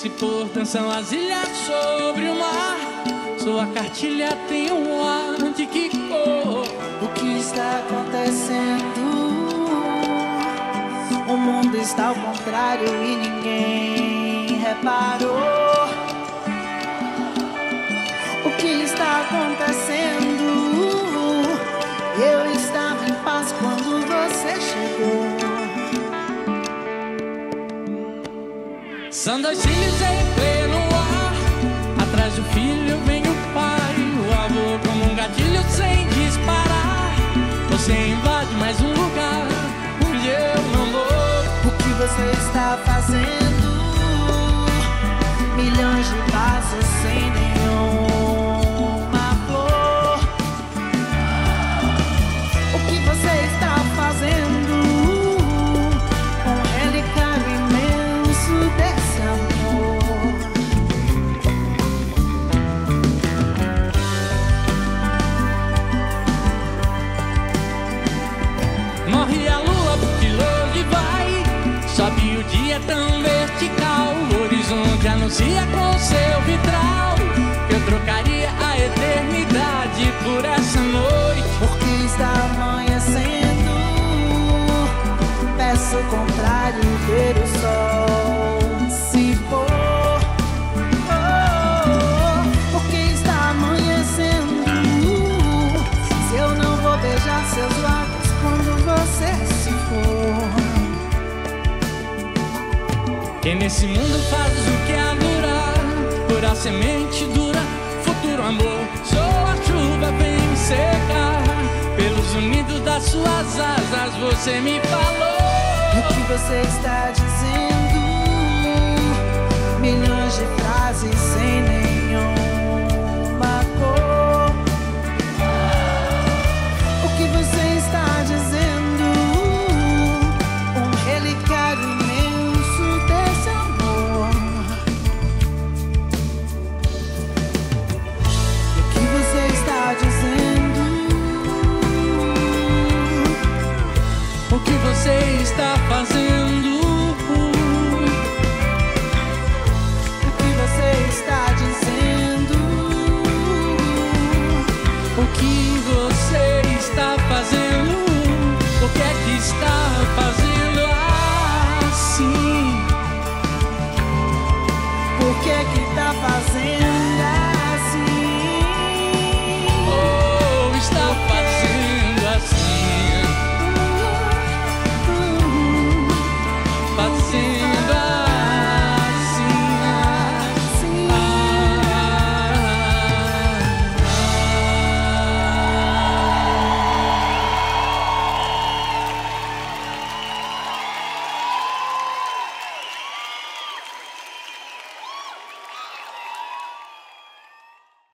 Se por dançam as ilhas sobre o mar, sua cartilha tem um ar de que cor? O que está acontecendo? O mundo está ao contrário e ninguém reparou. O que está acontecendo? Eu estava em paz quando você chegou. São dois filhos em pleno ar, atrás do filho vem o pai, o avô como um gatilho sem disparar. Você invade mais um lugar onde eu não vou. O que você está fazendo? Milhões de passos sem nenhuma flor. O que você está fazendo? Tão vertical, o horizonte anuncia com seu vitral. Eu trocaria a eternidade por essa noite. Porque está amanhecendo, peço o contrário, ver o sol se pôr. Oh, oh, oh. Porque está amanhecendo, se eu não vou beijar seus lábios quando você se for. Quem nesse mundo faz o que adorar, por a semente dura, futuro amor. Sou a chuva bem secar, pelos unidos das suas asas você me falou. O que você está dizendo? Milhões de frases sem nenhuma cor. O que você está dizendo? Um relicário. Você está fazendo o que você está dizendo? O que você está fazendo? O que é que está fazendo assim? Por que é que está fazendo?